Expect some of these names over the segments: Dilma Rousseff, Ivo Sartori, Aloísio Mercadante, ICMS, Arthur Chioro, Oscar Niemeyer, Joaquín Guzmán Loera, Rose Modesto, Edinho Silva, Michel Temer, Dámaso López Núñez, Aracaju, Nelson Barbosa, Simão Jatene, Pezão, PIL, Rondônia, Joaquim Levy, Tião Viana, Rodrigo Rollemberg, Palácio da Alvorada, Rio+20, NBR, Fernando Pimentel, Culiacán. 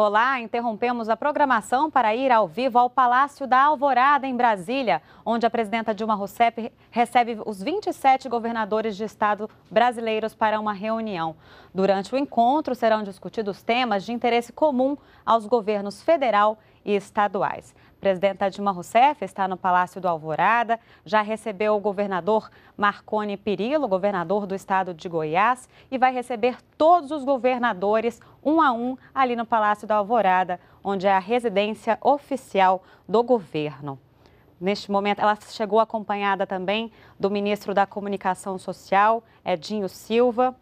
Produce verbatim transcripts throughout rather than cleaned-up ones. Olá, interrompemos a programação para ir ao vivo ao Palácio da Alvorada, em Brasília, onde a presidenta Dilma Rousseff recebe os vinte e sete governadores de estado brasileiros para uma reunião. Durante o encontro serão discutidos temas de interesse comum aos governos federal e estaduais. A presidenta Dilma Rousseff está no Palácio do Alvorada, já recebeu o governador Marconi Perillo, governador do estado de Goiás, e vai receber todos os governadores um a um ali no Palácio da Alvorada, onde é a residência oficial do governo. Neste momento, ela chegou acompanhada também do ministro da Comunicação Social, Edinho Silva.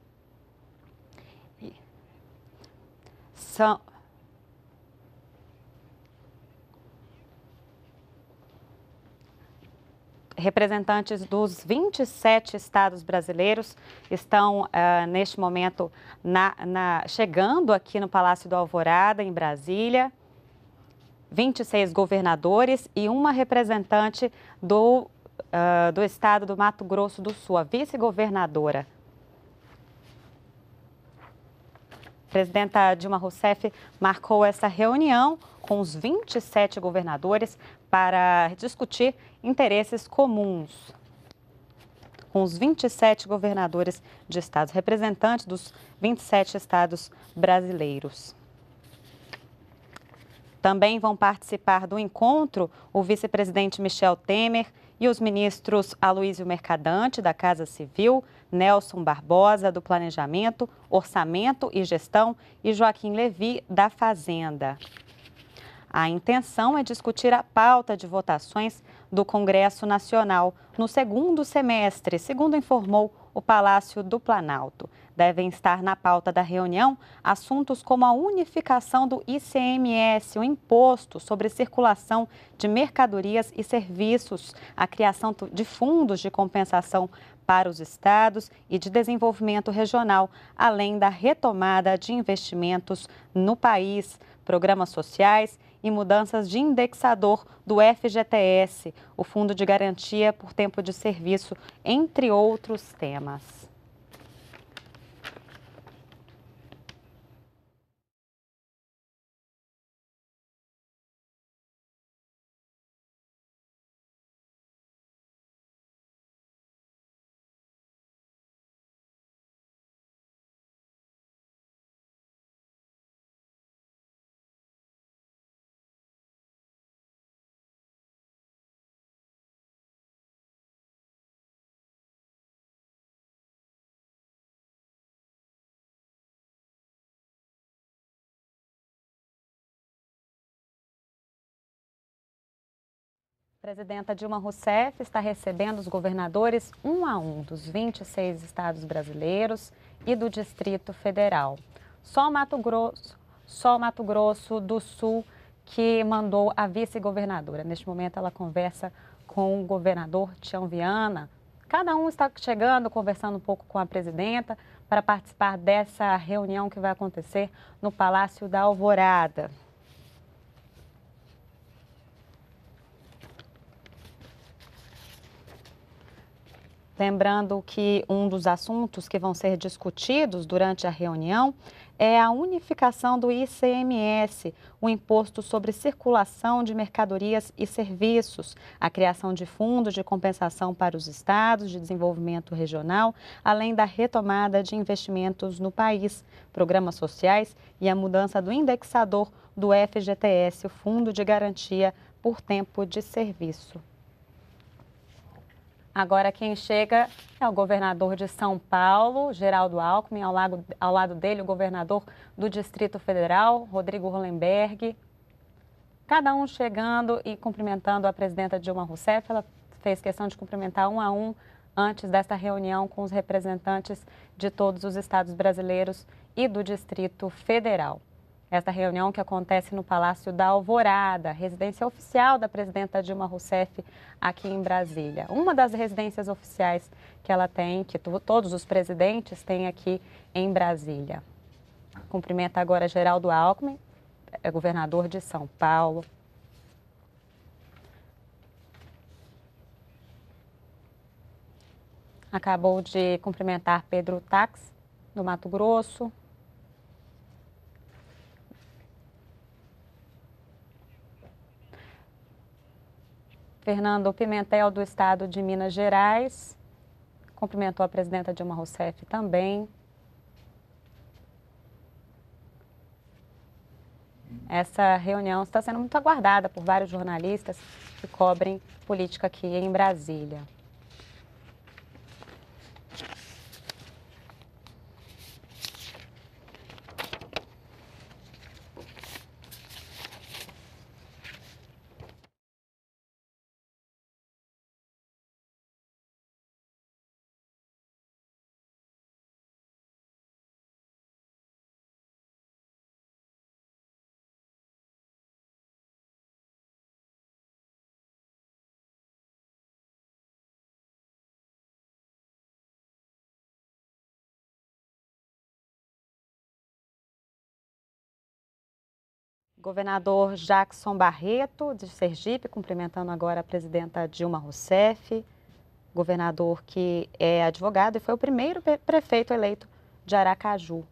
São... Representantes dos vinte e sete estados brasileiros estão, uh, neste momento, na, na, chegando aqui no Palácio do Alvorada, em Brasília. vinte e seis governadores e uma representante do, uh, do estado do Mato Grosso do Sul, a vice-governadora. A presidenta Dilma Rousseff marcou essa reunião com os vinte e sete governadores para discutir interesses comuns. Com os vinte e sete governadores de estados, representantes dos vinte e sete estados brasileiros. Também vão participar do encontro o vice-presidente Michel Temer e os ministros Aloísio Mercadante, da Casa Civil, Nelson Barbosa, do Planejamento, Orçamento e Gestão, e Joaquim Levy, da Fazenda. A intenção é discutir a pauta de votações do Congresso Nacional no segundo semestre, segundo informou o Palácio do Planalto. Devem estar na pauta da reunião assuntos como a unificação do I C M S, o imposto sobre circulação de mercadorias e serviços, a criação de fundos de compensação para os estados e de desenvolvimento regional, além da retomada de investimentos no país, programas sociais e mudanças de indexador do F G T S, o Fundo de Garantia por Tempo de Serviço, entre outros temas. A presidenta Dilma Rousseff está recebendo os governadores um a um dos vinte e seis estados brasileiros e do Distrito Federal. Só o Mato Grosso, só o Mato Grosso do Sul que mandou a vice-governadora. Neste momento ela conversa com o governador Tião Viana. Cada um está chegando, conversando um pouco com a presidenta para participar dessa reunião que vai acontecer no Palácio da Alvorada. Lembrando que um dos assuntos que vão ser discutidos durante a reunião é a unificação do I C M S, o imposto sobre circulação de mercadorias e serviços, a criação de fundos de compensação para os estados de desenvolvimento regional, além da retomada de investimentos no país, programas sociais e a mudança do indexador do F G T S, o Fundo de Garantia por Tempo de Serviço. Agora quem chega é o governador de São Paulo, Geraldo Alckmin, ao lado, ao lado dele o governador do Distrito Federal, Rodrigo Rollemberg. Cada um chegando e cumprimentando a presidenta Dilma Rousseff. Ela fez questão de cumprimentar um a um antes desta reunião com os representantes de todos os estados brasileiros e do Distrito Federal. Esta reunião que acontece no Palácio da Alvorada, residência oficial da presidenta Dilma Rousseff aqui em Brasília. Uma das residências oficiais que ela tem, que todos os presidentes têm aqui em Brasília. Cumprimenta agora Geraldo Alckmin, governador de São Paulo. Acabou de cumprimentar Pedro Taques, do Mato Grosso. Fernando Pimentel, do Estado de Minas Gerais, cumprimentou a presidenta Dilma Rousseff também. Essa reunião está sendo muito aguardada por vários jornalistas que cobrem política aqui em Brasília. Governador Jackson Barreto, de Sergipe, cumprimentando agora a presidenta Dilma Rousseff, governador que é advogado e foi o primeiro prefeito eleito de Aracaju.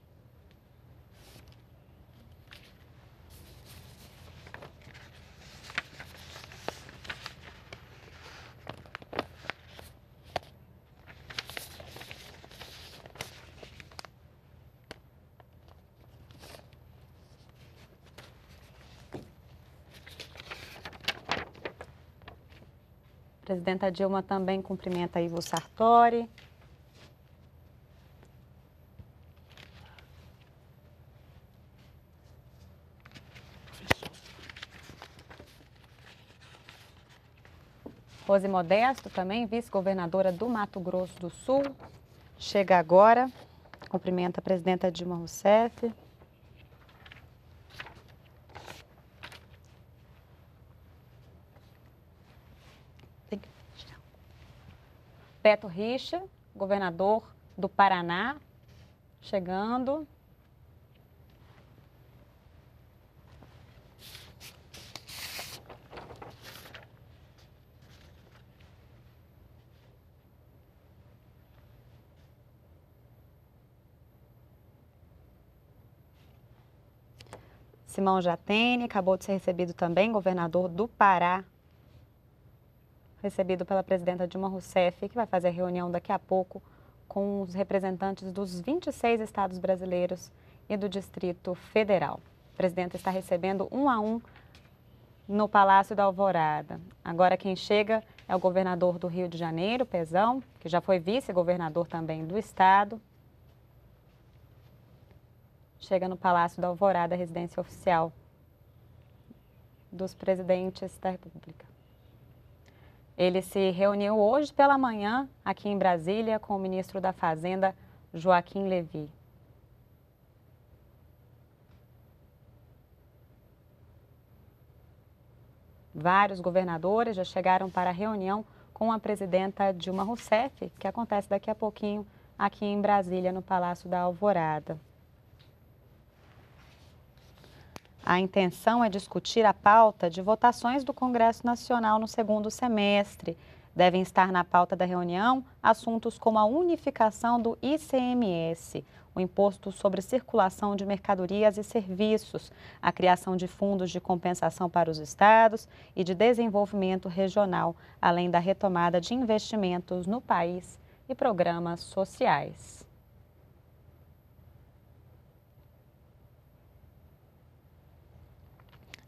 A presidenta Dilma também cumprimenta Ivo Sartori. Rose Modesto, também vice-governadora do Mato Grosso do Sul, chega agora, cumprimenta a presidenta Dilma Rousseff. Beto Richa, governador do Paraná, chegando. Simão Jatene acabou de ser recebido também, governador do Pará. Recebido pela presidenta Dilma Rousseff, que vai fazer a reunião daqui a pouco com os representantes dos vinte e seis estados brasileiros e do Distrito Federal. A presidenta está recebendo um a um no Palácio da Alvorada. Agora quem chega é o governador do Rio de Janeiro, Pezão, que já foi vice-governador também do estado. Chega no Palácio da Alvorada, residência oficial dos presidentes da República. Ele se reuniu hoje pela manhã, aqui em Brasília, com o ministro da Fazenda, Joaquim Levy. Vários governadores já chegaram para a reunião com a presidenta Dilma Rousseff, que acontece daqui a pouquinho aqui em Brasília, no Palácio da Alvorada. A intenção é discutir a pauta de votações do Congresso Nacional no segundo semestre. Devem estar na pauta da reunião assuntos como a unificação do I C M S, o imposto sobre circulação de mercadorias e serviços, a criação de fundos de compensação para os estados e de desenvolvimento regional, além da retomada de investimentos no país e programas sociais.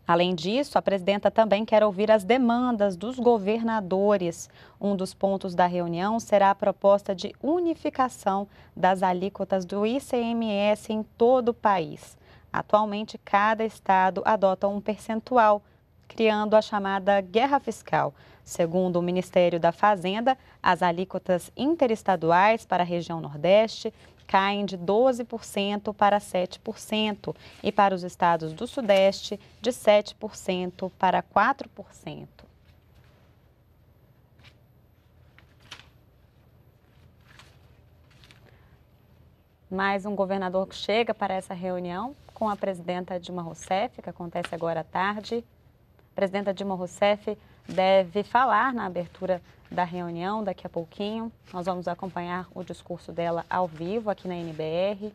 Além disso, a presidenta também quer ouvir as demandas dos governadores. Um dos pontos da reunião será a proposta de unificação das alíquotas do I C M S em todo o país. Atualmente, cada estado adota um percentual, criando a chamada guerra fiscal. Segundo o Ministério da Fazenda, as alíquotas interestaduais para a região Nordeste caem de doze por cento para sete por cento e para os estados do Sudeste de sete por cento para quatro por cento. Mais um governador que chega para essa reunião com a presidenta Dilma Rousseff, que acontece agora à tarde. A presidenta Dilma Rousseff deve falar na abertura da reunião daqui a pouquinho. Nós vamos acompanhar o discurso dela ao vivo aqui na N B R.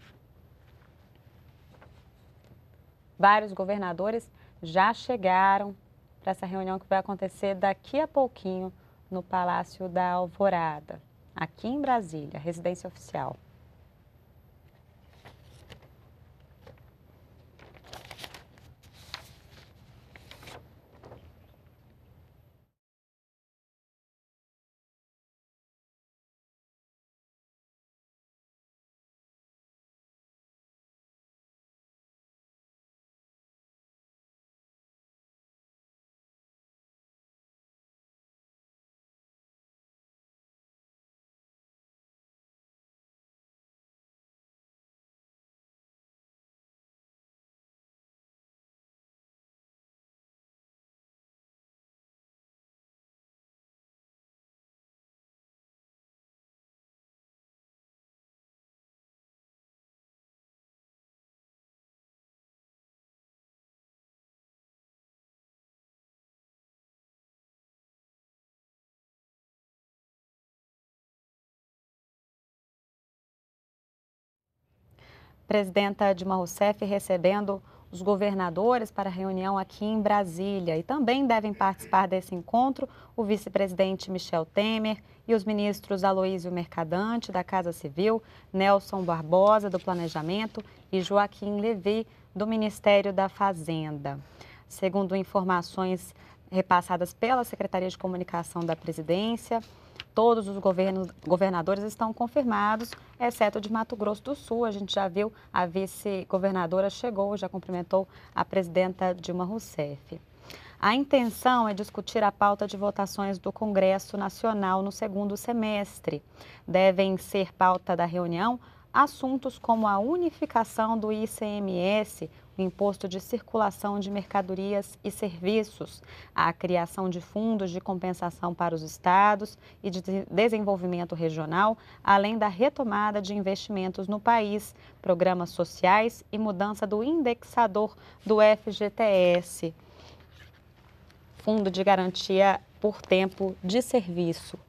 Vários governadores já chegaram para essa reunião que vai acontecer daqui a pouquinho no Palácio da Alvorada, aqui em Brasília, residência oficial. Presidenta Dilma Rousseff recebendo os governadores para a reunião aqui em Brasília. E também devem participar desse encontro o vice-presidente Michel Temer e os ministros Aloísio Mercadante, da Casa Civil, Nelson Barbosa, do Planejamento, e Joaquim Levy, do Ministério da Fazenda. Segundo informações repassadas pela Secretaria de Comunicação da Presidência, todos os governos, governadores estão confirmados, exceto de Mato Grosso do Sul. A gente já viu, a vice-governadora chegou, já cumprimentou a presidenta Dilma Rousseff. A intenção é discutir a pauta de votações do Congresso Nacional no segundo semestre. Devem ser pauta da reunião assuntos como a unificação do I C M S, o Imposto de Circulação de Mercadorias e Serviços, a criação de fundos de compensação para os estados e de desenvolvimento regional, além da retomada de investimentos no país, programas sociais e mudança do indexador do F G T S, Fundo de Garantia por Tempo de Serviço,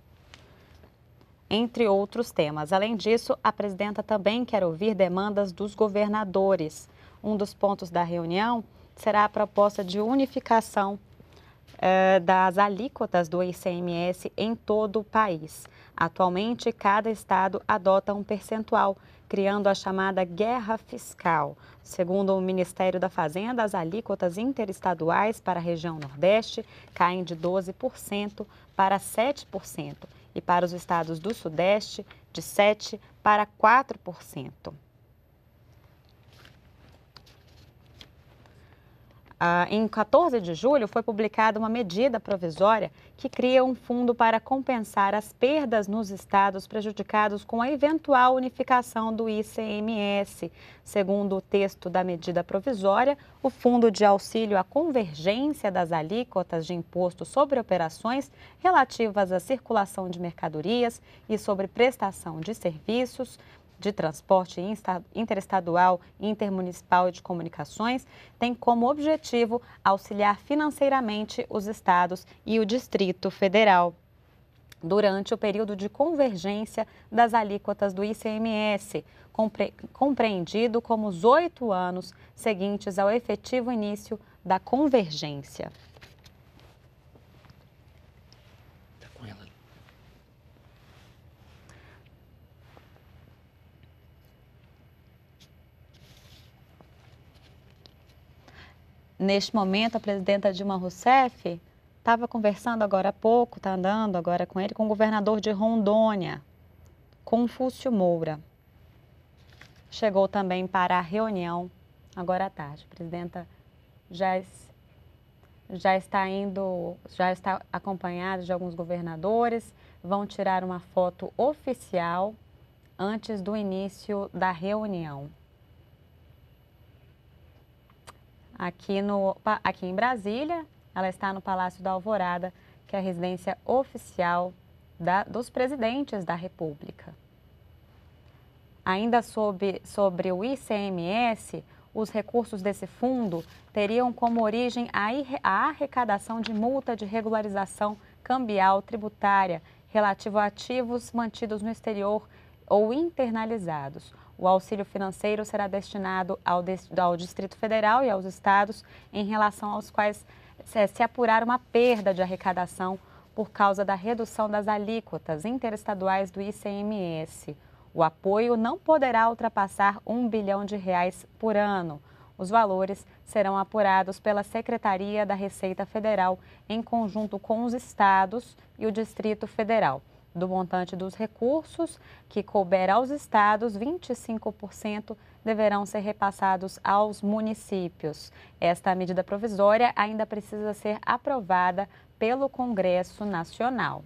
entre outros temas. Além disso, a presidenta também quer ouvir demandas dos governadores. Um dos pontos da reunião será a proposta de unificação eh, das alíquotas do I C M S em todo o país. Atualmente, cada estado adota um percentual, criando a chamada guerra fiscal. Segundo o Ministério da Fazenda, as alíquotas interestaduais para a região Nordeste caem de doze por cento para sete por cento e para os estados do Sudeste de sete por cento para quatro por cento. Ah, em quatorze de julho, foi publicada uma medida provisória que cria um fundo para compensar as perdas nos estados prejudicados com a eventual unificação do I C M S. Segundo o texto da medida provisória, o Fundo de Auxílio à Convergência das Alíquotas de Imposto sobre Operações Relativas à Circulação de Mercadorias e sobre Prestação de Serviços de transporte interestadual, intermunicipal e de comunicações, tem como objetivo auxiliar financeiramente os estados e o Distrito Federal durante o período de convergência das alíquotas do I C M S, compre compreendido como os oito anos seguintes ao efetivo início da convergência. Neste momento, a presidenta Dilma Rousseff estava conversando agora há pouco, está andando agora com ele, com o governador de Rondônia, Confúcio Moura. Chegou também para a reunião agora à tarde. A presidenta já, já está indo, já está acompanhada de alguns governadores, vão tirar uma foto oficial antes do início da reunião. Aqui, no, aqui em Brasília, ela está no Palácio da Alvorada, que é a residência oficial da, dos presidentes da República. Ainda sobre, sobre o I C M S, os recursos desse fundo teriam como origem a, ir, a arrecadação de multa de regularização cambial tributária relativo a ativos mantidos no exterior ou internalizados. O auxílio financeiro será destinado ao Distrito Federal e aos estados em relação aos quais se apurar uma perda de arrecadação por causa da redução das alíquotas interestaduais do I C M S. O apoio não poderá ultrapassar um bilhão de reais por ano. Os valores serão apurados pela Secretaria da Receita Federal em conjunto com os estados e o Distrito Federal. Do montante dos recursos que couber aos estados, vinte e cinco por cento deverão ser repassados aos municípios. Esta medida provisória ainda precisa ser aprovada pelo Congresso Nacional.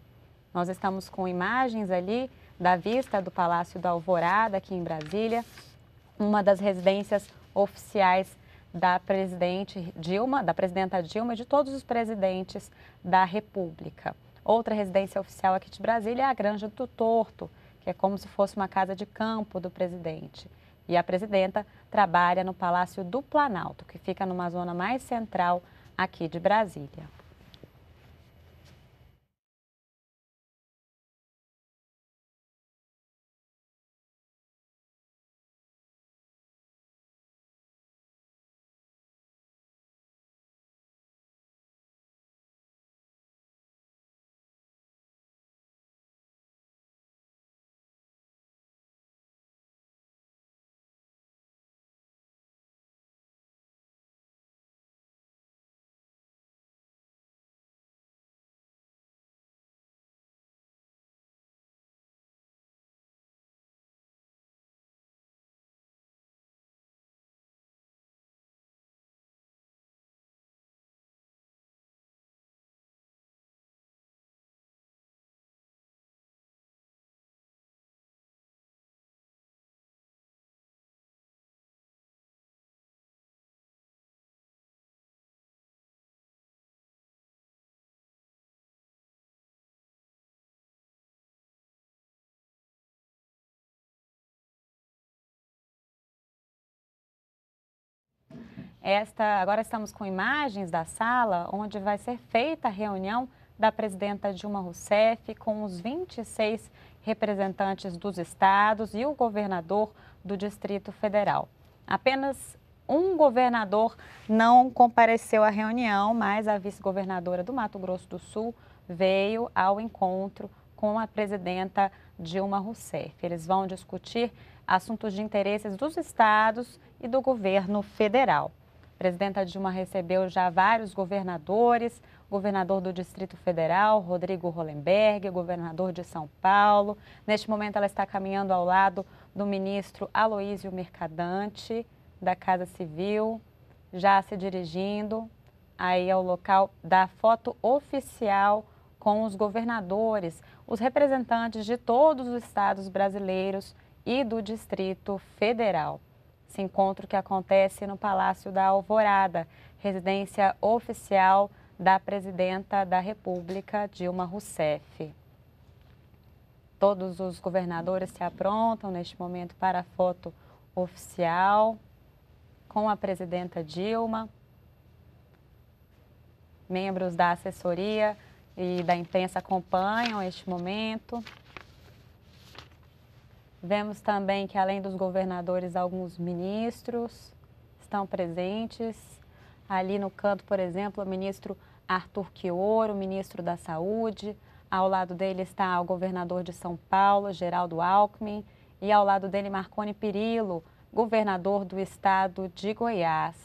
Nós estamos com imagens ali da vista do Palácio da Alvorada, aqui em Brasília, uma das residências oficiais da presidente Dilma, da presidenta Dilma e de todos os presidentes da República. Outra residência oficial aqui de Brasília é a Granja do Torto, que é como se fosse uma casa de campo do presidente. E a presidenta trabalha no Palácio do Planalto, que fica numa zona mais central aqui de Brasília. Esta, agora estamos com imagens da sala onde vai ser feita a reunião da presidenta Dilma Rousseff com os vinte e seis representantes dos estados e o governador do Distrito Federal. Apenas um governador não compareceu à reunião, mas a vice-governadora do Mato Grosso do Sul veio ao encontro com a presidenta Dilma Rousseff. Eles vão discutir assuntos de interesses dos estados e do governo federal. A presidenta Dilma recebeu já vários governadores, governador do Distrito Federal, Rodrigo Rollemberg, governador de São Paulo. Neste momento, ela está caminhando ao lado do ministro Aloísio Mercadante, da Casa Civil, já se dirigindo aí ao local da foto oficial com os governadores, os representantes de todos os estados brasileiros e do Distrito Federal. Esse encontro que acontece no Palácio da Alvorada, residência oficial da presidenta da República, Dilma Rousseff. Todos os governadores se aprontam neste momento para a foto oficial com a presidenta Dilma. Membros da assessoria e da imprensa acompanham este momento. Vemos também que, além dos governadores, alguns ministros estão presentes. Ali no canto, por exemplo, o ministro Arthur Chioro, o ministro da Saúde. Ao lado dele está o governador de São Paulo, Geraldo Alckmin. E ao lado dele, Marconi Perillo, governador do estado de Goiás.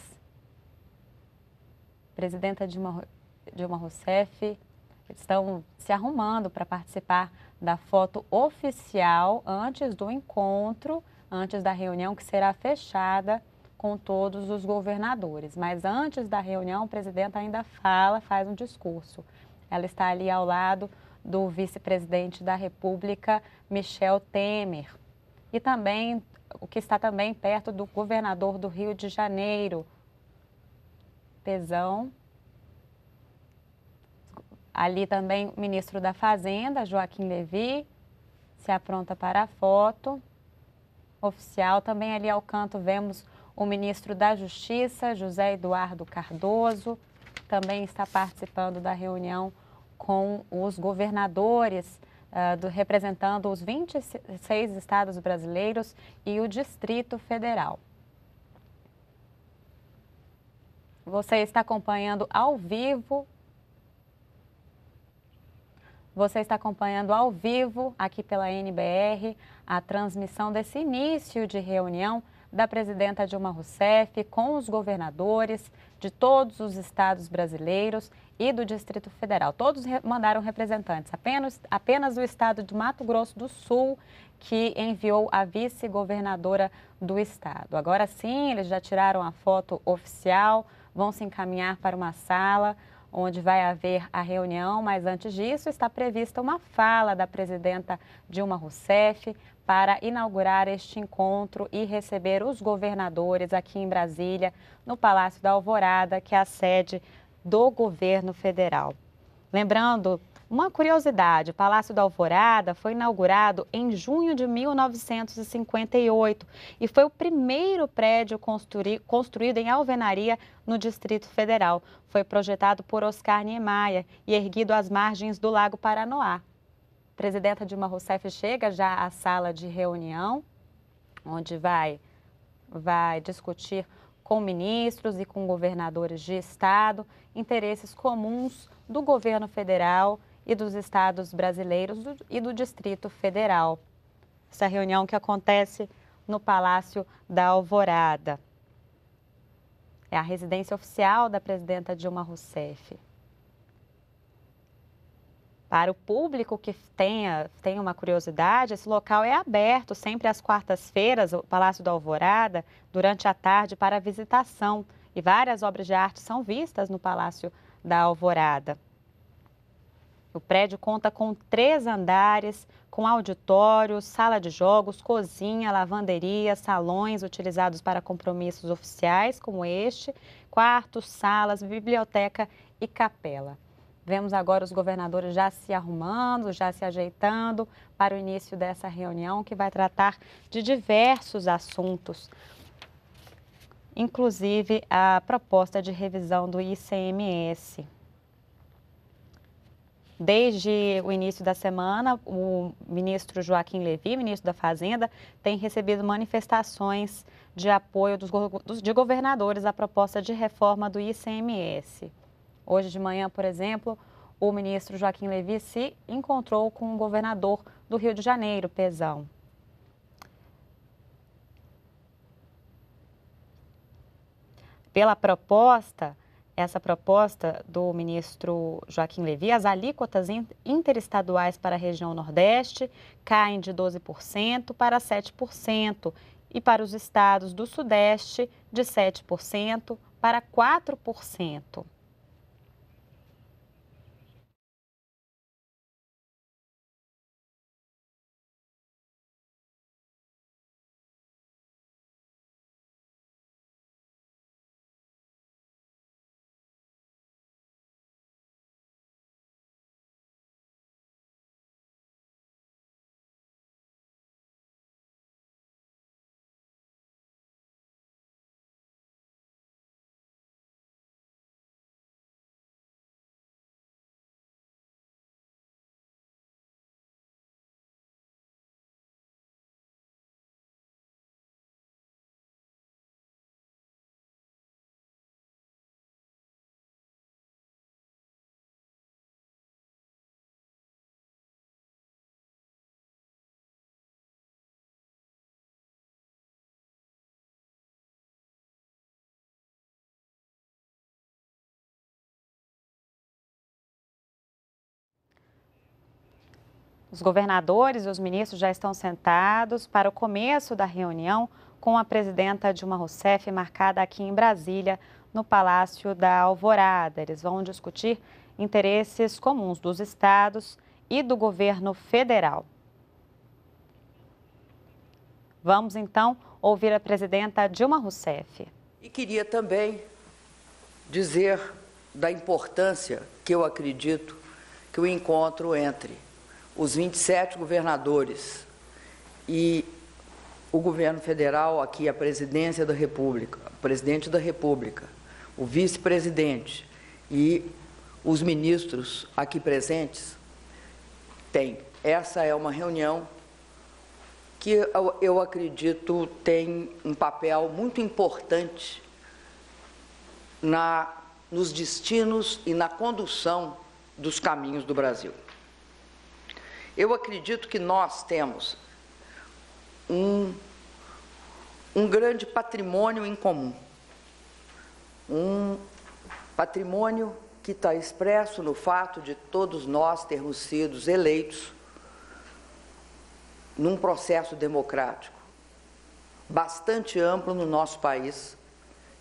Presidenta Dilma, Dilma Rousseff estão se arrumando para participar da foto oficial antes do encontro, antes da reunião que será fechada com todos os governadores. Mas antes da reunião, a presidenta ainda fala, faz um discurso. Ela está ali ao lado do vice-presidente da República, Michel Temer. E também, o que está também perto do governador do Rio de Janeiro, Pezão. Ali também o ministro da Fazenda, Joaquim Levy, se apronta para a foto oficial. Também ali ao canto vemos o ministro da Justiça, José Eduardo Cardoso, também está participando da reunião com os governadores, uh, do, representando os vinte e seis estados brasileiros e o Distrito Federal. Você está acompanhando ao vivo. Você está acompanhando ao vivo aqui pela N B R a transmissão desse início de reunião da presidenta Dilma Rousseff com os governadores de todos os estados brasileiros e do Distrito Federal. Todos mandaram representantes, apenas, apenas o estado de Mato Grosso do Sul, que enviou a vice-governadora do estado. Agora sim, eles já tiraram a foto oficial, vão se encaminhar para uma sala onde vai haver a reunião, mas antes disso está prevista uma fala da presidenta Dilma Rousseff para inaugurar este encontro e receber os governadores aqui em Brasília, no Palácio da Alvorada, que é a sede do governo federal. Lembrando, uma curiosidade, o Palácio da Alvorada foi inaugurado em junho de mil novecentos e cinquenta e oito e foi o primeiro prédio construído em alvenaria no Distrito Federal. Foi projetado por Oscar Niemeyer e erguido às margens do Lago Paranoá. A presidenta Dilma Rousseff chega já à sala de reunião, onde vai, vai discutir com ministros e com governadores de estado interesses comuns do governo federal e dos estados brasileiros e do Distrito Federal. Essa reunião que acontece no Palácio da Alvorada. É a residência oficial da presidenta Dilma Rousseff. Para o público que tenha, tenha uma curiosidade, esse local é aberto sempre às quartas-feiras, o Palácio da Alvorada, durante a tarde para visitação. E várias obras de arte são vistas no Palácio da Alvorada. O prédio conta com três andares, com auditório, sala de jogos, cozinha, lavanderia, salões utilizados para compromissos oficiais, como este, quartos, salas, biblioteca e capela. Vemos agora os governadores já se arrumando, já se ajeitando para o início dessa reunião, que vai tratar de diversos assuntos, inclusive a proposta de revisão do I C M S. Desde o início da semana, o ministro Joaquim Levy, ministro da Fazenda, tem recebido manifestações de apoio dos, de governadores à proposta de reforma do I C M S. Hoje de manhã, por exemplo, o ministro Joaquim Levy se encontrou com o governador do Rio de Janeiro, Pezão. Pela proposta, essa proposta do ministro Joaquim Levy, as alíquotas interestaduais para a região Nordeste caem de doze por cento para sete por cento e para os estados do Sudeste de sete por cento para quatro por cento. Os governadores e os ministros já estão sentados para o começo da reunião com a presidenta Dilma Rousseff, marcada aqui em Brasília, no Palácio da Alvorada. Eles vão discutir interesses comuns dos estados e do governo federal. Vamos, então, ouvir a presidenta Dilma Rousseff. E queria também dizer da importância que eu acredito que o encontro entre os vinte e sete governadores e o governo federal, aqui a presidência da República, o presidente da República, o vice-presidente e os ministros aqui presentes, tem. Essa é uma reunião que eu acredito tem um papel muito importante na, nos destinos e na condução dos caminhos do Brasil. Eu acredito que nós temos um, um grande patrimônio em comum, um patrimônio que está expresso no fato de todos nós termos sido eleitos num processo democrático bastante amplo no nosso país,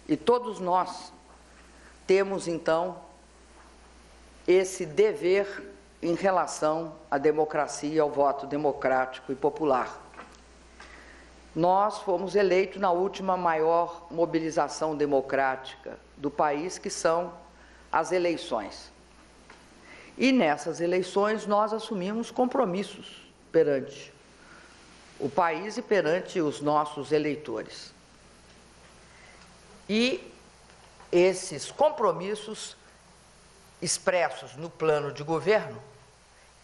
e todos nós temos, então, esse dever em relação à democracia, ao voto democrático e popular. Nós fomos eleitos na última maior mobilização democrática do país, que são as eleições. E nessas eleições nós assumimos compromissos perante o país e perante os nossos eleitores. E esses compromissos expressos no plano de governo,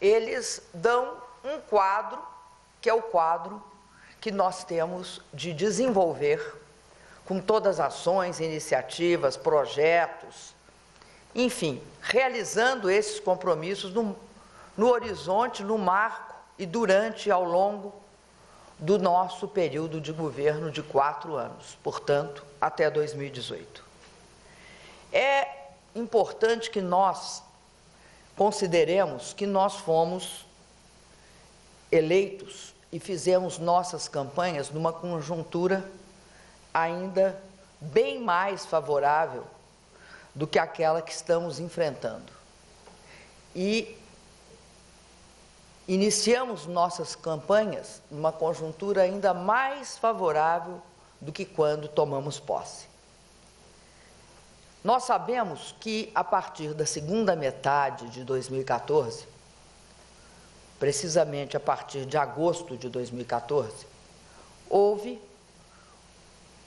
eles dão um quadro, que é o quadro que nós temos de desenvolver com todas as ações, iniciativas, projetos, enfim, realizando esses compromissos no, no horizonte, no marco e durante, ao longo do nosso período de governo de quatro anos, portanto, até dois mil e dezoito. É importante que nós consideremos que nós fomos eleitos e fizemos nossas campanhas numa conjuntura ainda bem mais favorável do que aquela que estamos enfrentando. E iniciamos nossas campanhas numa conjuntura ainda mais favorável do que quando tomamos posse. Nós sabemos que, a partir da segunda metade de dois mil e quatorze, precisamente a partir de agosto de dois mil e quatorze, houve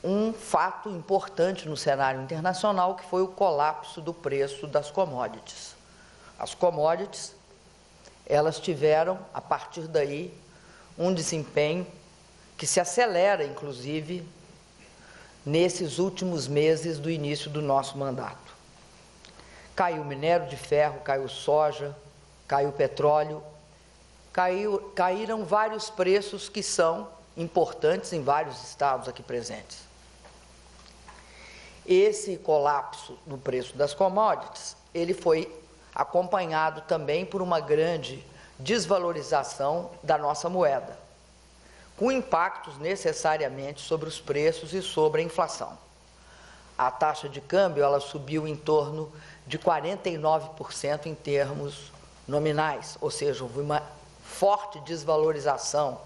um fato importante no cenário internacional, que foi o colapso do preço das commodities. As commodities, elas tiveram, a partir daí, um desempenho que se acelera, inclusive, nesses últimos meses do início do nosso mandato. Caiu o minério de ferro, caiu soja, caiu petróleo, caiu, caíram vários preços que são importantes em vários estados aqui presentes. Esse colapso no preço das commodities, ele foi acompanhado também por uma grande desvalorização da nossa moeda, com impactos necessariamente sobre os preços e sobre a inflação. A taxa de câmbio, ela subiu em torno de quarenta e nove por cento em termos nominais, ou seja, houve uma forte desvalorização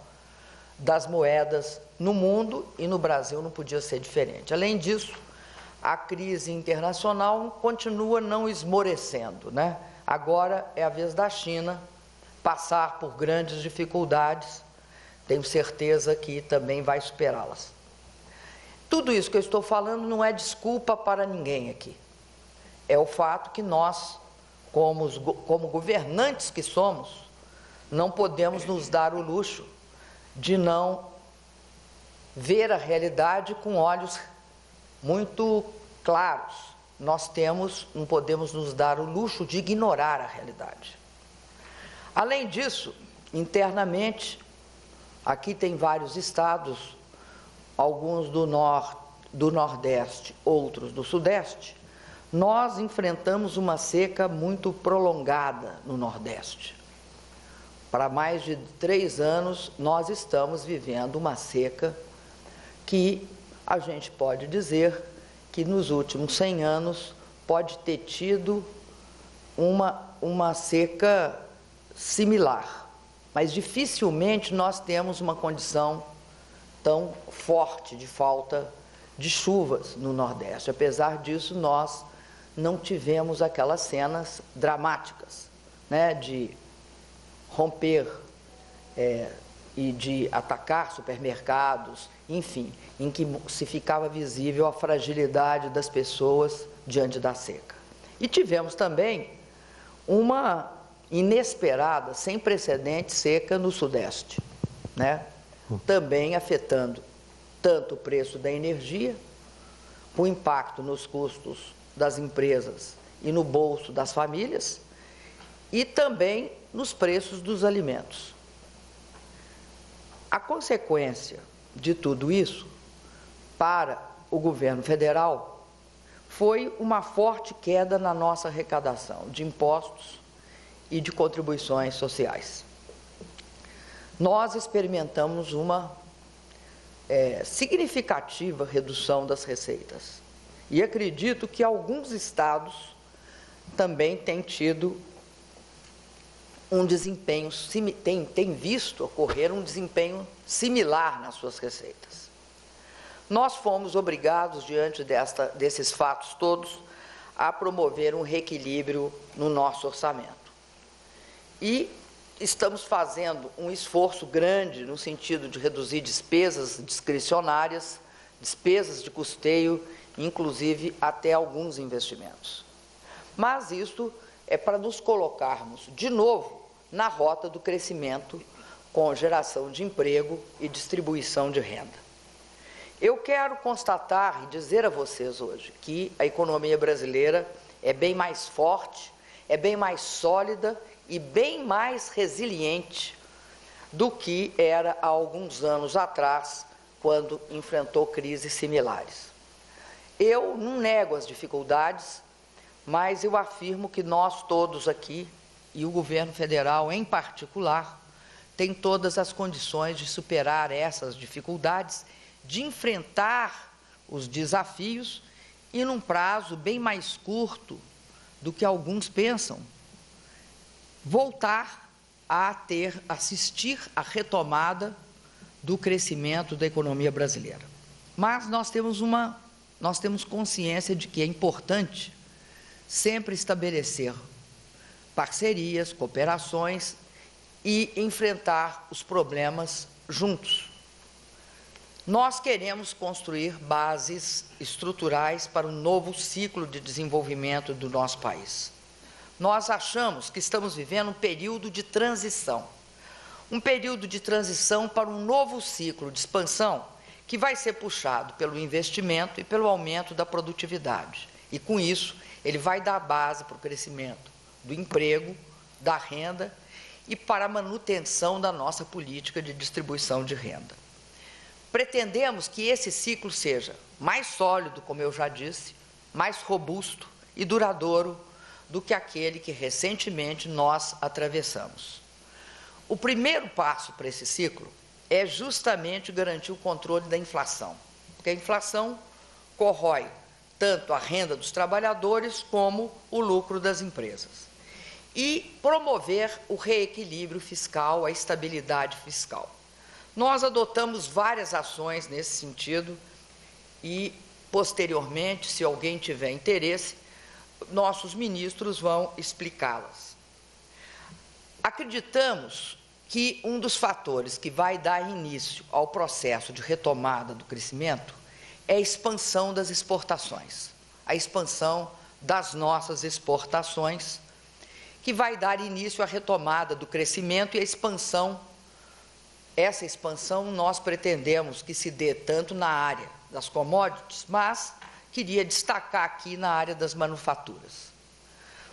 das moedas no mundo, e no Brasil não podia ser diferente. Além disso, a crise internacional continua não esmorecendo, né? Agora é a vez da China passar por grandes dificuldades, tenho certeza que também vai superá-las. Tudo isso que eu estou falando não é desculpa para ninguém aqui. É o fato que nós, como, os, como governantes que somos, não podemos nos dar o luxo de não ver a realidade com olhos muito claros. Nós temos, não podemos nos dar o luxo de ignorar a realidade. Além disso, internamente, aqui tem vários estados, alguns do norte, do nordeste, outros do sudeste, nós enfrentamos uma seca muito prolongada no nordeste. Para mais de três anos, nós estamos vivendo uma seca que a gente pode dizer que nos últimos cem anos pode ter tido uma, uma seca similar, mas dificilmente nós temos uma condição tão forte de falta de chuvas no Nordeste. Apesar disso, nós não tivemos aquelas cenas dramáticas, né, de romper é, e de atacar supermercados, enfim, em que se ficava visível a fragilidade das pessoas diante da seca. E tivemos também uma inesperada, sem precedentes, seca no Sudeste, né? Também afetando tanto o preço da energia, o impacto nos custos das empresas e no bolso das famílias e também nos preços dos alimentos. A consequência de tudo isso para o governo federal foi uma forte queda na nossa arrecadação de impostos e de contribuições sociais. Nós experimentamos uma é, significativa redução das receitas e acredito que alguns estados também têm tido um desempenho, tem, tem visto ocorrer um desempenho similar nas suas receitas. Nós fomos obrigados, diante desta, desses fatos todos, a promover um reequilíbrio no nosso orçamento. E estamos fazendo um esforço grande no sentido de reduzir despesas discricionárias, despesas de custeio, inclusive até alguns investimentos. Mas isso é para nos colocarmos de novo na rota do crescimento com geração de emprego e distribuição de renda. Eu quero constatar e dizer a vocês hoje que a economia brasileira é bem mais forte, é bem mais sólida e bem mais resiliente do que era há alguns anos atrás, quando enfrentou crises similares. Eu não nego as dificuldades, mas eu afirmo que nós todos aqui, e o governo federal em particular, tem todas as condições de superar essas dificuldades, de enfrentar os desafios e num prazo bem mais curto do que alguns pensam, voltar a ter, assistir à retomada do crescimento da economia brasileira. Mas nós temos uma, nós temos consciência de que é importante sempre estabelecer parcerias, cooperações e enfrentar os problemas juntos. Nós queremos construir bases estruturais para um novo ciclo de desenvolvimento do nosso país. Nós achamos que estamos vivendo um período de transição, um período de transição para um novo ciclo de expansão que vai ser puxado pelo investimento e pelo aumento da produtividade. E, com isso, ele vai dar base para o crescimento do emprego, da renda e para a manutenção da nossa política de distribuição de renda. Pretendemos que esse ciclo seja mais sólido, como eu já disse, mais robusto e duradouro do que aquele que recentemente nós atravessamos. O primeiro passo para esse ciclo é justamente garantir o controle da inflação, porque a inflação corrói tanto a renda dos trabalhadores como o lucro das empresas. E promover o reequilíbrio fiscal, a estabilidade fiscal. Nós adotamos várias ações nesse sentido e, posteriormente, se alguém tiver interesse, nossos ministros vão explicá-las. Acreditamos que um dos fatores que vai dar início ao processo de retomada do crescimento é a expansão das exportações, a expansão das nossas exportações, que vai dar início à retomada do crescimento e à expansão. Essa expansão nós pretendemos que se dê tanto na área das commodities, mas queria destacar aqui na área das manufaturas.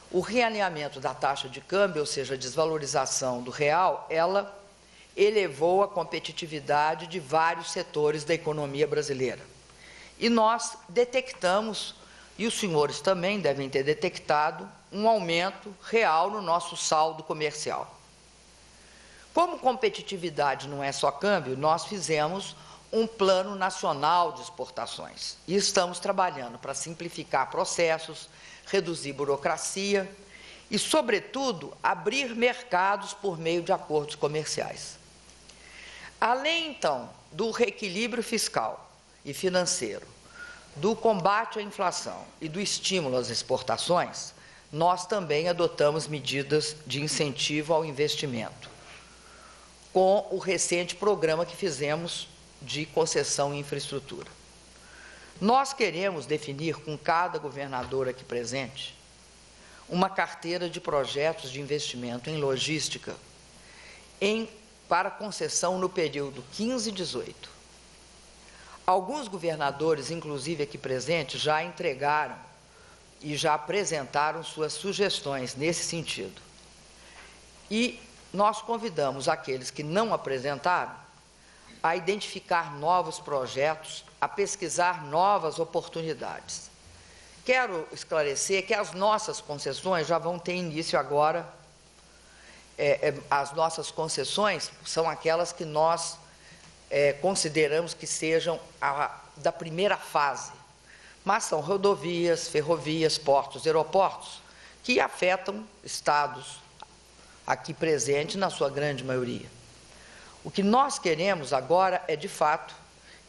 O realinhamento da taxa de câmbio, ou seja, a desvalorização do real, ela elevou a competitividade de vários setores da economia brasileira. E nós detectamos, e os senhores também devem ter detectado, um aumento real no nosso saldo comercial. Como competitividade não é só câmbio, nós fizemos um plano nacional de exportações e estamos trabalhando para simplificar processos, reduzir burocracia e, sobretudo, abrir mercados por meio de acordos comerciais. Além, então, do reequilíbrio fiscal e financeiro, do combate à inflação e do estímulo às exportações, nós também adotamos medidas de incentivo ao investimento, com o recente programa que fizemos de concessão em infraestrutura. Nós queremos definir com cada governador aqui presente uma carteira de projetos de investimento em logística em, para concessão no período quinze e dezoito. Alguns governadores, inclusive aqui presentes, já entregaram e já apresentaram suas sugestões nesse sentido. E nós convidamos aqueles que não apresentaram a identificar novos projetos, a pesquisar novas oportunidades. Quero esclarecer que as nossas concessões já vão ter início agora. É, é, as nossas concessões são aquelas que nós é, consideramos que sejam a, da primeira fase, mas são rodovias, ferrovias, portos, aeroportos, que afetam estados aqui presentes na sua grande maioria. O que nós queremos agora é, de fato,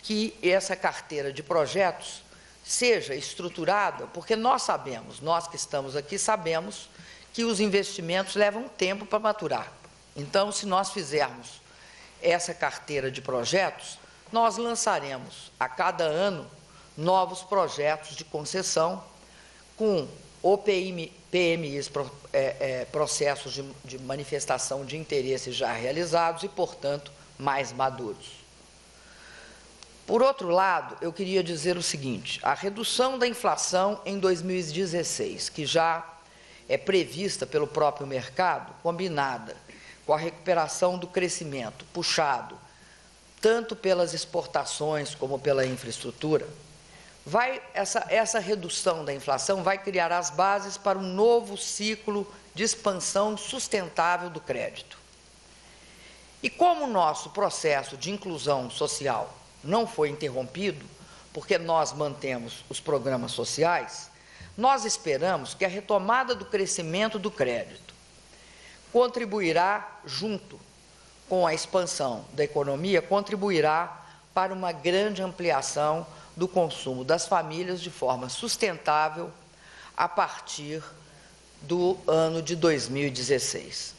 que essa carteira de projetos seja estruturada, porque nós sabemos, nós que estamos aqui sabemos, que os investimentos levam tempo para maturar. Então, se nós fizermos essa carteira de projetos, nós lançaremos a cada ano novos projetos de concessão com O P M Is, processos de manifestação de interesse já realizados e, portanto, mais maduros. Por outro lado, eu queria dizer o seguinte: a redução da inflação em dois mil e dezesseis, que já é prevista pelo próprio mercado, combinada com a recuperação do crescimento puxado tanto pelas exportações como pela infraestrutura, vai, essa, essa redução da inflação vai criar as bases para um novo ciclo de expansão sustentável do crédito. E como o nosso processo de inclusão social não foi interrompido, porque nós mantemos os programas sociais, nós esperamos que a retomada do crescimento do crédito contribuirá, junto com a expansão da economia, contribuirá para uma grande ampliação do consumo das famílias de forma sustentável a partir do ano de dois mil e dezesseis.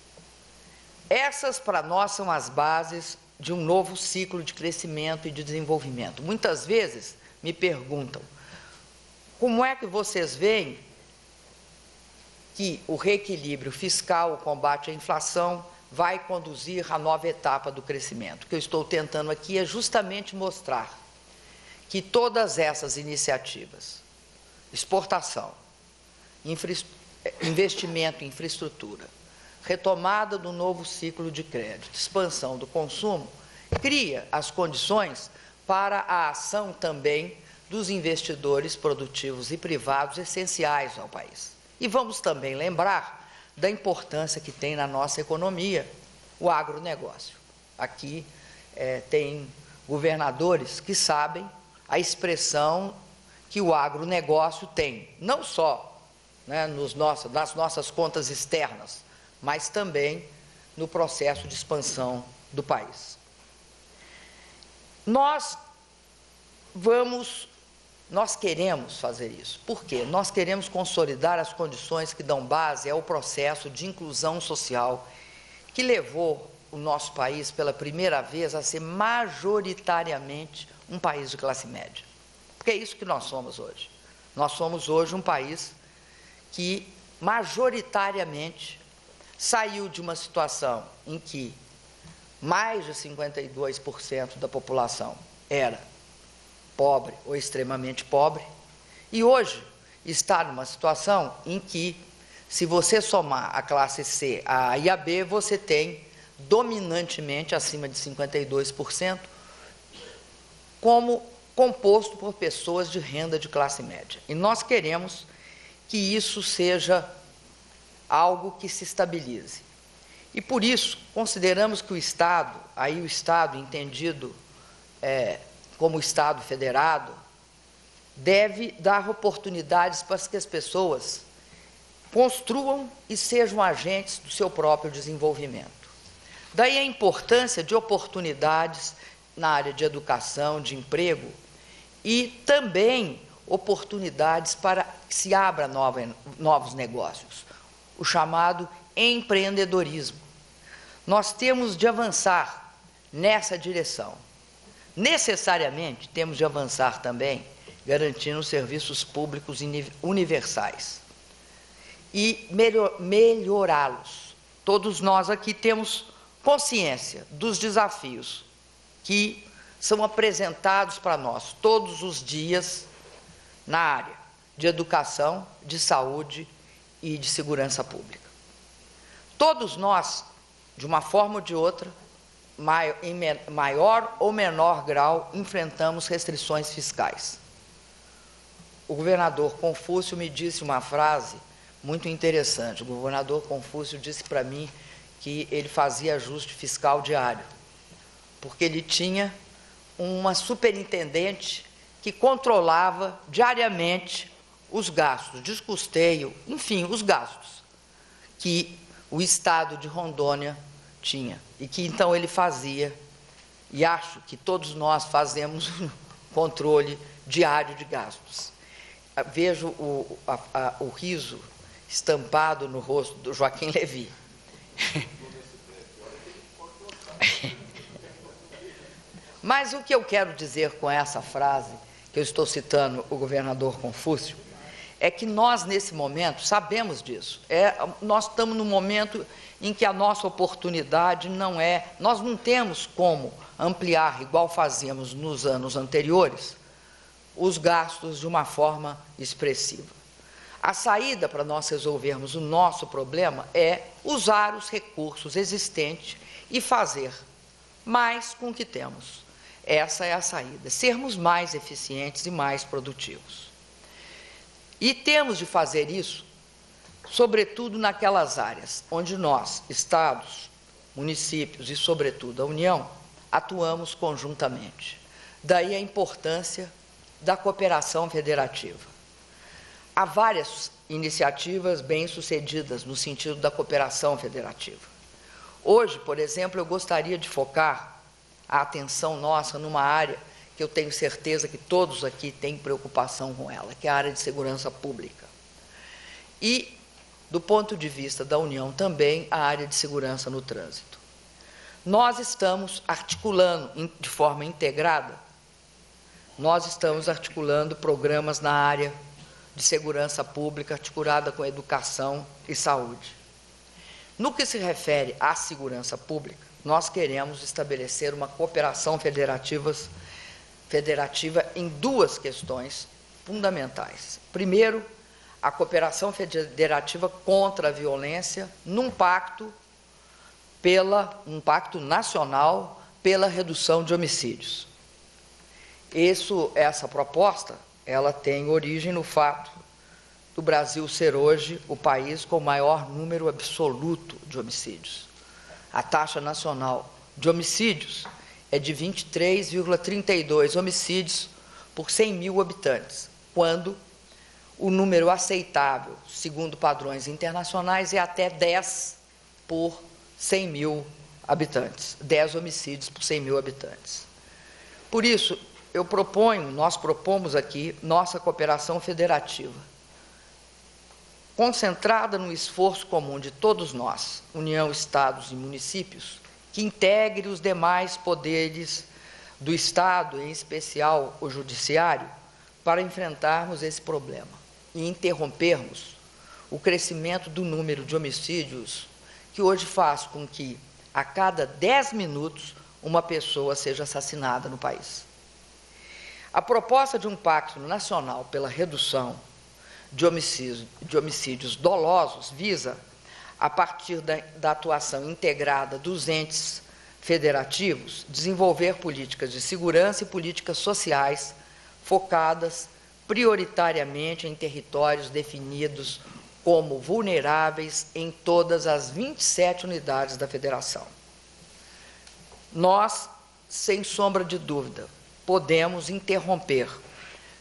Essas, para nós, são as bases de um novo ciclo de crescimento e de desenvolvimento. Muitas vezes me perguntam: como é que vocês veem que o reequilíbrio fiscal, o combate à inflação, vai conduzir à nova etapa do crescimento? O que eu estou tentando aqui é justamente mostrar que todas essas iniciativas, exportação, infra, investimento em infraestrutura, retomada do novo ciclo de crédito, expansão do consumo, cria as condições para a ação também dos investidores produtivos e privados essenciais ao país. E vamos também lembrar da importância que tem na nossa economia o agronegócio. Aqui é, tem governadores que sabem a expressão que o agronegócio tem, não só né, nos nossos, nas nossas contas externas, mas também no processo de expansão do país. Nós vamos, nós queremos fazer isso. Por quê? Nós queremos consolidar as condições que dão base ao processo de inclusão social que levou o nosso país, pela primeira vez, a ser majoritariamente um país de classe média. Porque é isso que nós somos hoje. Nós somos hoje um país que majoritariamente saiu de uma situação em que mais de cinquenta e dois por cento da população era pobre ou extremamente pobre, e hoje está numa situação em que, se você somar a classe C, a A e a B, você tem dominantemente acima de cinquenta e dois por cento, como composto por pessoas de renda de classe média. E nós queremos que isso seja algo que se estabilize. E, por isso, consideramos que o Estado, aí o Estado entendido é, como Estado federado, deve dar oportunidades para que as pessoas construam e sejam agentes do seu próprio desenvolvimento. Daí a importância de oportunidades na área de educação, de emprego, e também oportunidades para que se abra nova, novos negócios, o chamado empreendedorismo. Nós temos de avançar nessa direção. Necessariamente, temos de avançar também garantindo serviços públicos universais e melhor, melhorá-los. Todos nós aqui temos consciência dos desafios que são apresentados para nós todos os dias na área de educação, de saúde e de segurança pública. Todos nós, de uma forma ou de outra, em maior ou menor grau, enfrentamos restrições fiscais. O governador Confúcio me disse uma frase muito interessante. O governador Confúcio disse para mim que ele fazia ajuste fiscal diário, porque ele tinha uma superintendente que controlava diariamente os gastos, descusteio, enfim, os gastos que o Estado de Rondônia tinha. E que, então, ele fazia, e acho que todos nós fazemos um controle diário de gastos. Vejo o, a, a, o riso estampado no rosto do Joaquim Levy. Mas o que eu quero dizer com essa frase, que eu estou citando o governador Confúcio, é que nós, nesse momento, sabemos disso. É, nós estamos num momento em que a nossa oportunidade não é... Nós não temos como ampliar, igual fazíamos nos anos anteriores, os gastos de uma forma expressiva. A saída para nós resolvermos o nosso problema é usar os recursos existentes e fazer mais com o que temos. Essa é a saída, sermos mais eficientes e mais produtivos. E temos de fazer isso, sobretudo naquelas áreas onde nós, estados, municípios e, sobretudo, a União, atuamos conjuntamente. Daí a importância da cooperação federativa. Há várias iniciativas bem-sucedidas no sentido da cooperação federativa. Hoje, por exemplo, eu gostaria de focar a atenção nossa numa área que eu tenho certeza que todos aqui têm preocupação com ela, que é a área de segurança pública. E, do ponto de vista da União, também a área de segurança no trânsito. Nós estamos articulando de forma integrada, nós estamos articulando programas na área de segurança pública, articulada com educação e saúde. No que se refere à segurança pública, nós queremos estabelecer uma cooperação federativa, federativa em duas questões fundamentais. Primeiro, a cooperação federativa contra a violência num pacto, pela, um pacto nacional pela redução de homicídios. Isso, essa proposta, ela tem origem no fato do Brasil ser hoje o país com o maior número absoluto de homicídios. A taxa nacional de homicídios é de vinte e três vírgula trinta e dois homicídios por cem mil habitantes, quando o número aceitável, segundo padrões internacionais, é até dez por cem mil habitantes, dez homicídios por cem mil habitantes. Por isso, eu proponho, nós propomos aqui, nossa cooperação federativa, concentrada no esforço comum de todos nós, União, Estados e municípios, que integre os demais poderes do Estado, em especial o Judiciário, para enfrentarmos esse problema e interrompermos o crescimento do número de homicídios, que hoje faz com que, a cada dez minutos, uma pessoa seja assassinada no país. A proposta de um pacto nacional pela redução de homicídios, de homicídios dolosos visa, a partir da, da atuação integrada dos entes federativos, desenvolver políticas de segurança e políticas sociais focadas prioritariamente em territórios definidos como vulneráveis em todas as vinte e sete unidades da Federação. Nós, sem sombra de dúvida, podemos interromper,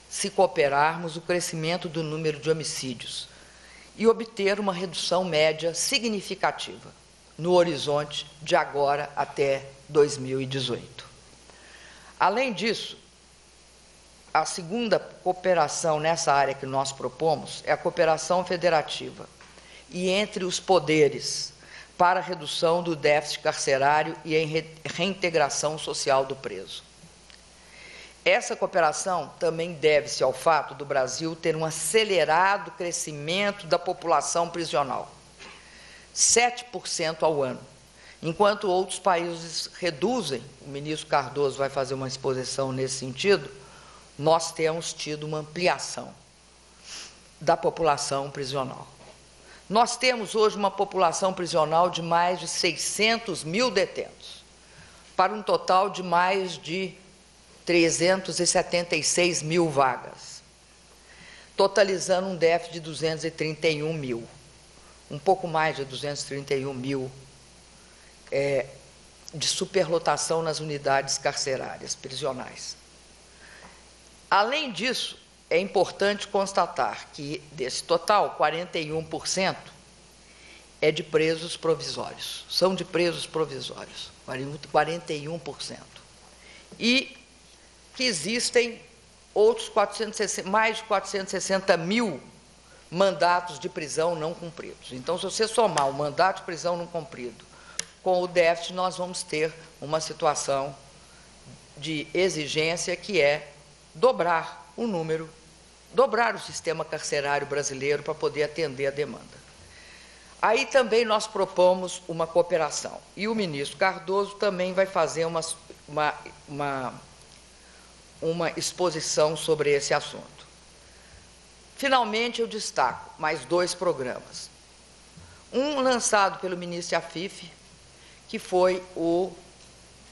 se cooperarmos, o crescimento do número de homicídios e obter uma redução média significativa no horizonte de agora até dois mil e dezoito. Além disso, a segunda cooperação nessa área que nós propomos é a cooperação federativa e entre os poderes para a redução do déficit carcerário e a reintegração social do preso. Essa cooperação também deve-se ao fato do Brasil ter um acelerado crescimento da população prisional, sete por cento ao ano, enquanto outros países reduzem, o ministro Cardoso vai fazer uma exposição nesse sentido, nós temos tido uma ampliação. da população prisional. Nós temos hoje uma população prisional de mais de seiscentos mil detentos, para um total de mais de trezentos e setenta e seis mil vagas, totalizando um déficit de duzentos e trinta e um mil, um pouco mais de duzentos e trinta e um mil é, de superlotação nas unidades carcerárias prisionais. Além disso, é importante constatar que, desse total, quarenta e um por cento é de presos provisórios, são de presos provisórios, quarenta e um por cento. E que existem outros quatrocentos e sessenta, mais de quatrocentos e sessenta mil mandatos de prisão não cumpridos. Então, se você somar o mandato de prisão não cumprido com o déficit, nós vamos ter uma situação de exigência que é dobrar o número dobrar o sistema carcerário brasileiro para poder atender a demanda. Aí também nós propomos uma cooperação. E o ministro Cardoso também vai fazer uma, uma, uma, uma exposição sobre esse assunto. Finalmente, eu destaco mais dois programas. Um lançado pelo ministro Afif, que foi o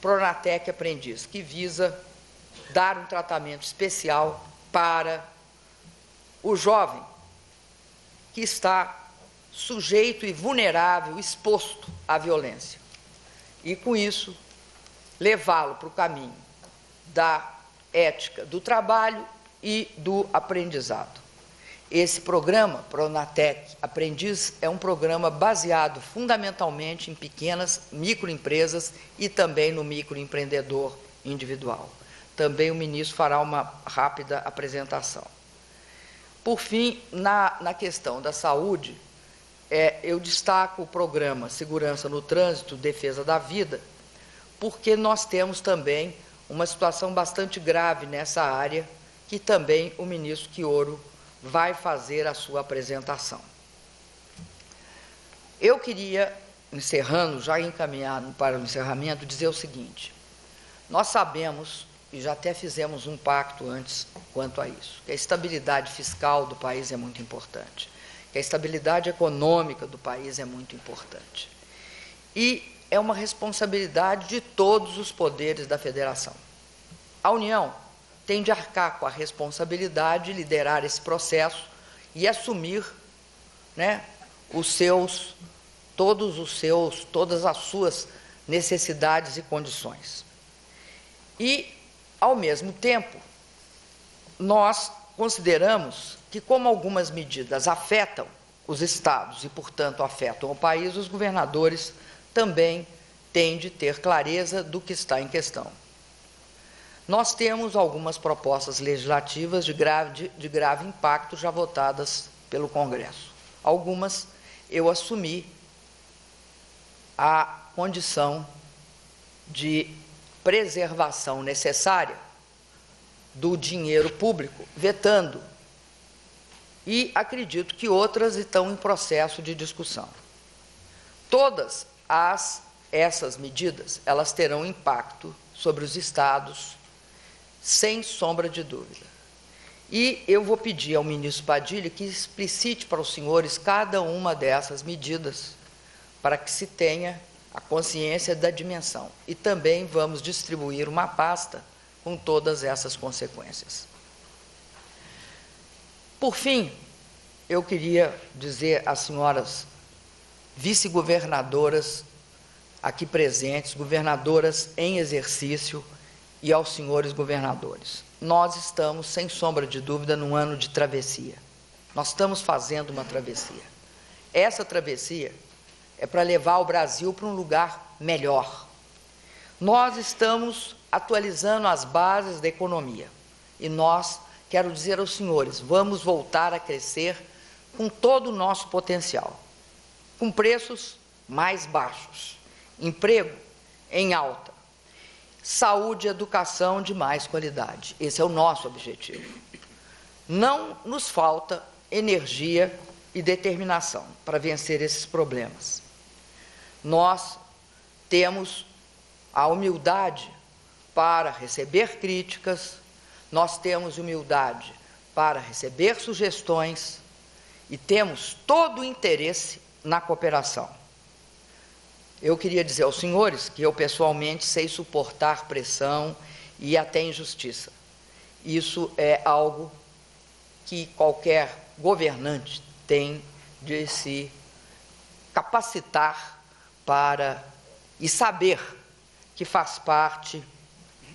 Pronatec Aprendiz, que visa dar um tratamento especial para o jovem que está sujeito e vulnerável, exposto à violência. E, com isso, levá-lo para o caminho da ética do trabalho e do aprendizado. Esse programa, Pronatec Aprendiz, é um programa baseado fundamentalmente em pequenas microempresas e também no microempreendedor individual. Também o ministro fará uma rápida apresentação. Por fim, na, na questão da saúde, é, eu destaco o programa Segurança no Trânsito, Defesa da Vida, porque nós temos também uma situação bastante grave nessa área, que também o ministro Chioro vai fazer a sua apresentação. Eu queria, encerrando, já encaminhado para o encerramento, dizer o seguinte: nós sabemos, e já até fizemos um pacto antes quanto a isso, que a estabilidade fiscal do país é muito importante, que a estabilidade econômica do país é muito importante. E é uma responsabilidade de todos os poderes da federação. A União tem de arcar com a responsabilidade de liderar esse processo e assumir, né, os seus, todos os seus, todas as suas necessidades e condições. E, ao mesmo tempo, nós consideramos que, como algumas medidas afetam os estados e, portanto, afetam o país, os governadores também têm de ter clareza do que está em questão. Nós temos algumas propostas legislativas de grave, de, de grave impacto já votadas pelo Congresso. Algumas eu assumi a condição de preservação necessária do dinheiro público, vetando. E acredito que outras estão em processo de discussão. Todas as, essas medidas, elas terão impacto sobre os estados, sem sombra de dúvida. E eu vou pedir ao ministro Padilha que explicite para os senhores cada uma dessas medidas, para que se tenha a consciência da dimensão. E também vamos distribuir uma pasta com todas essas consequências. Por fim, eu queria dizer às senhoras vice-governadoras aqui presentes, governadoras em exercício, e aos senhores governadores: nós estamos, sem sombra de dúvida, num ano de travessia. Nós estamos fazendo uma travessia. Essa travessia é para levar o Brasil para um lugar melhor. Nós estamos atualizando as bases da economia. E nós, quero dizer aos senhores, vamos voltar a crescer com todo o nosso potencial, com preços mais baixos, emprego em alta, saúde e educação de mais qualidade. Esse é o nosso objetivo. Não nos falta energia e determinação para vencer esses problemas. Nós temos a humildade para receber críticas, nós temos humildade para receber sugestões, e temos todo o interesse na cooperação. Eu queria dizer aos senhores que eu pessoalmente sei suportar pressão e até injustiça. Isso é algo que qualquer governante tem de se capacitar para e saber que faz parte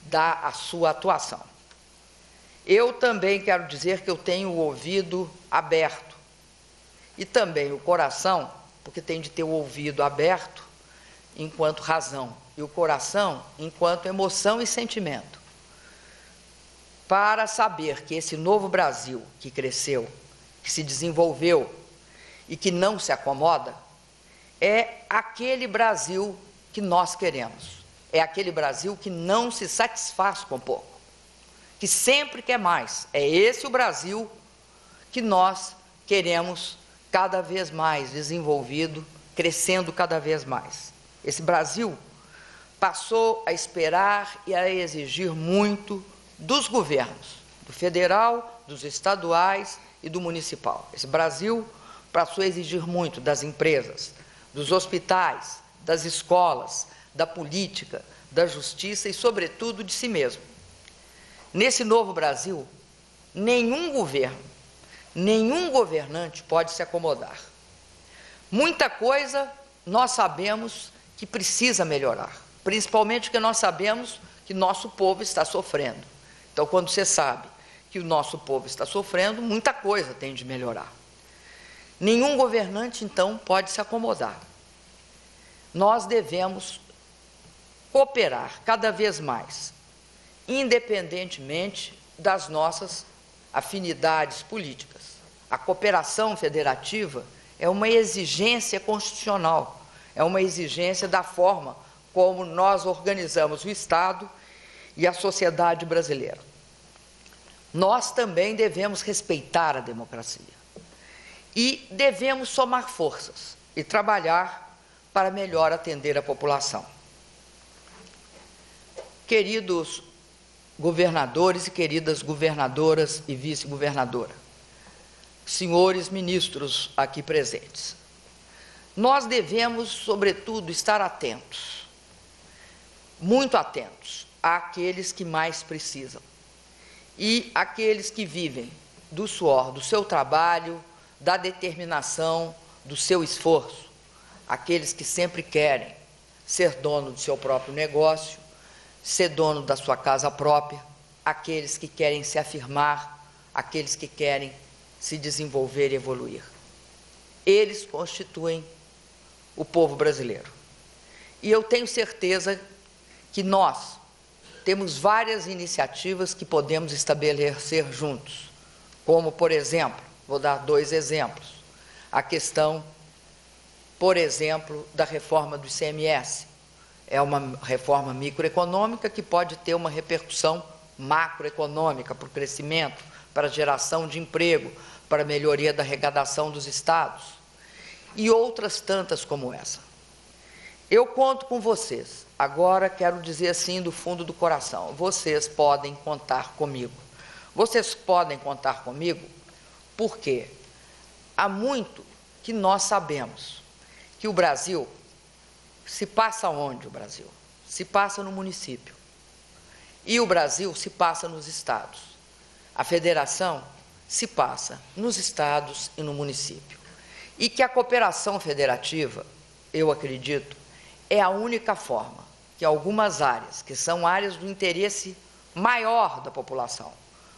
da sua atuação. Eu também quero dizer que eu tenho o ouvido aberto e também o coração, porque tem de ter o ouvido aberto enquanto razão e o coração enquanto emoção e sentimento, para saber que esse novo Brasil que cresceu, que se desenvolveu e que não se acomoda, é aquele Brasil que nós queremos, é aquele Brasil que não se satisfaz com pouco, que sempre quer mais. É esse o Brasil que nós queremos cada vez mais desenvolvido, crescendo cada vez mais. Esse Brasil passou a esperar e a exigir muito dos governos, do federal, dos estaduais e do municipal. Esse Brasil passou a exigir muito das empresas, dos hospitais, das escolas, da política, da justiça e, sobretudo, de si mesmo. Nesse novo Brasil, nenhum governo, nenhum governante pode se acomodar. Muita coisa nós sabemos que precisa melhorar, principalmente porque nós sabemos que nosso povo está sofrendo. Então, quando você sabe que o nosso povo está sofrendo, muita coisa tem de melhorar. Nenhum governante, então, pode se acomodar. Nós devemos cooperar cada vez mais, independentemente das nossas afinidades políticas. A cooperação federativa é uma exigência constitucional, é uma exigência da forma como nós organizamos o Estado e a sociedade brasileira. Nós também devemos respeitar a democracia e devemos somar forças e trabalhar para melhor atender a população. Queridos governadores e queridas governadoras e vice-governadora, senhores ministros aqui presentes, nós devemos, sobretudo, estar atentos, muito atentos, àqueles que mais precisam e àqueles que vivem do suor, do seu trabalho, da determinação, do seu esforço, aqueles que sempre querem ser dono do seu próprio negócio, ser dono da sua casa própria, aqueles que querem se afirmar, aqueles que querem se desenvolver e evoluir. Eles constituem o povo brasileiro. E eu tenho certeza que nós temos várias iniciativas que podemos estabelecer juntos, como, por exemplo, vou dar dois exemplos, a questão, por exemplo, da reforma do I C M S. É uma reforma microeconômica que pode ter uma repercussão macroeconômica para o crescimento, para a geração de emprego, para a melhoria da arrecadação dos estados e outras tantas como essa. Eu conto com vocês. Agora quero dizer assim do fundo do coração, vocês podem contar comigo. Vocês podem contar comigo porque há muito que nós sabemos que o Brasil se passa onde o Brasil? Se passa no município. E o Brasil se passa nos estados. A federação se passa nos estados e no município. E que a cooperação federativa, eu acredito, é a única forma que algumas áreas, que são áreas do interesse maior da população,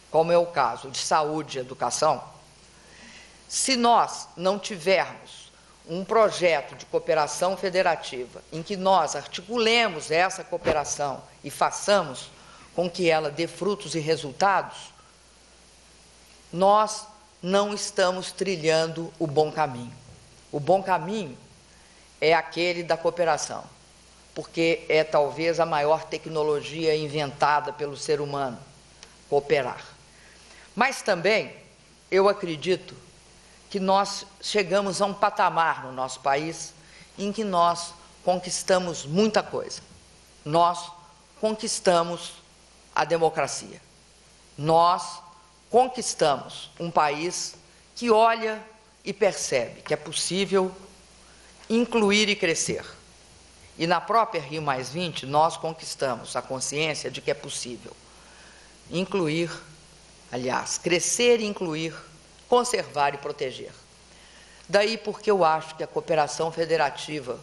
como é o caso de saúde e educação, se nós não tivermos um projeto de cooperação federativa em que nós articulemos essa cooperação e façamos com que ela dê frutos e resultados, nós não estamos trilhando o bom caminho. O bom caminho é aquele da cooperação, porque é talvez a maior tecnologia inventada pelo ser humano, cooperar. Mas também, eu acredito que nós chegamos a um patamar no nosso país em que nós conquistamos muita coisa. Nós conquistamos a democracia. Nós conquistamos um país que olha e percebe que é possível incluir e crescer. E na própria Rio mais vinte, nós conquistamos a consciência de que é possível incluir, aliás, crescer e incluir, conservar e proteger. Daí porque eu acho que a cooperação federativa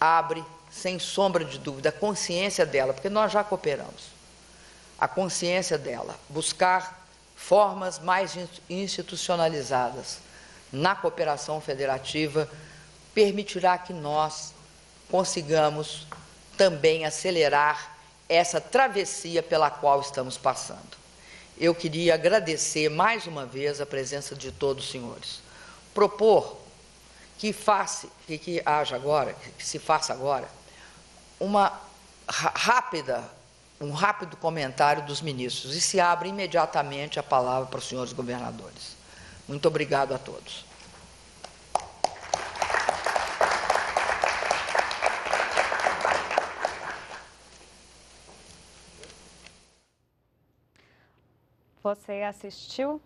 abre, sem sombra de dúvida, a consciência dela, porque nós já cooperamos, a consciência dela, buscar formas mais institucionalizadas na cooperação federativa, permitirá que nós consigamos também acelerar essa travessia pela qual estamos passando. Eu queria agradecer mais uma vez a presença de todos os senhores. Propor que, faça, que, que haja agora, que se faça agora, uma rápida, um rápido comentário dos ministros e se abre imediatamente a palavra para os senhores governadores. Muito obrigado a todos. Você assistiu?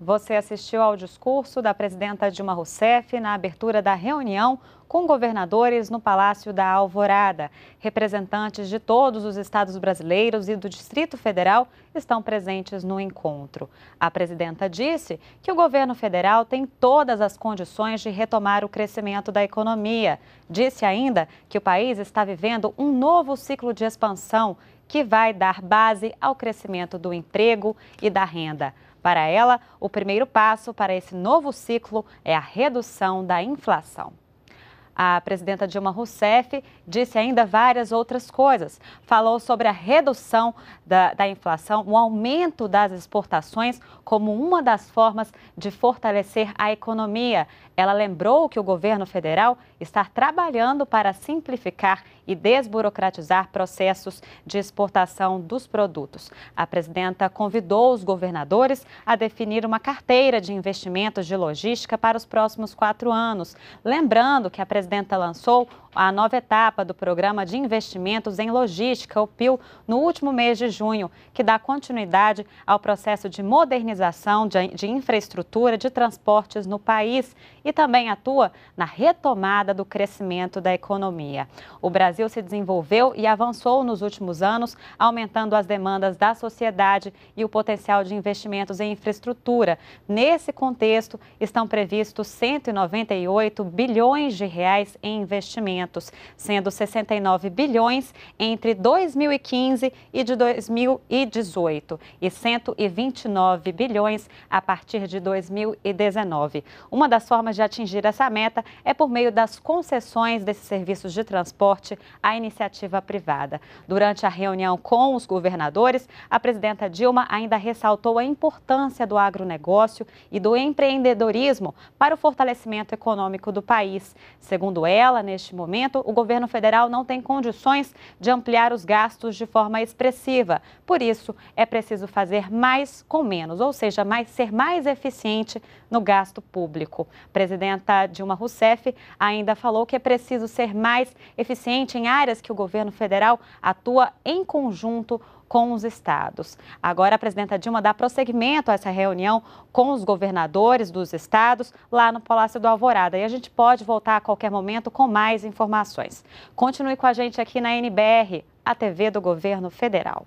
Você assistiu ao discurso da presidenta Dilma Rousseff na abertura da reunião com governadores no Palácio da Alvorada. Representantes de todos os estados brasileiros e do Distrito Federal estão presentes no encontro. A presidenta disse que o governo federal tem todas as condições de retomar o crescimento da economia. Disse ainda que o país está vivendo um novo ciclo de expansão que vai dar base ao crescimento do emprego e da renda. Para ela, o primeiro passo para esse novo ciclo é a redução da inflação. A presidenta Dilma Rousseff disse ainda várias outras coisas. Falou sobre a redução da, da inflação, o aumento das exportações como uma das formas de fortalecer a economia. Ela lembrou que o governo federal está trabalhando para simplificar e desburocratizar processos de exportação dos produtos. A presidenta convidou os governadores a definir uma carteira de investimentos de logística para os próximos quatro anos. Lembrando que a presidenta lançou a nova etapa do Programa de Investimentos em Logística, o P I L, no último mês de junho, que dá continuidade ao processo de modernização de infraestrutura de transportes no país e também atua na retomada do crescimento da economia. O Brasil se desenvolveu e avançou nos últimos anos, aumentando as demandas da sociedade e o potencial de investimentos em infraestrutura. Nesse contexto, estão previstos cento e noventa e oito bilhões de reais em investimentos, sendo sessenta e nove bilhões entre dois mil e quinze e de dois mil e dezoito e cento e vinte e nove bilhões a partir de dois mil e dezenove. Uma das formas de atingir essa meta é por meio das concessões desses serviços de transporte à iniciativa privada. Durante a reunião com os governadores, a presidenta Dilma ainda ressaltou a importância do agronegócio e do empreendedorismo para o fortalecimento econômico do país. Segundo ela, neste momento, o governo federal não tem condições de ampliar os gastos de forma expressiva. Por isso, é preciso fazer mais com menos, ou seja, mais, ser mais eficiente no gasto público. A presidenta Dilma Rousseff ainda falou que é preciso ser mais eficiente em áreas que o governo federal atua em conjunto com os estados. Agora, a presidenta Dilma dá prosseguimento a essa reunião com os governadores dos estados lá no Palácio do Alvorada. E a gente pode voltar a qualquer momento com mais informações. Continue com a gente aqui na N B R, a T V do Governo Federal.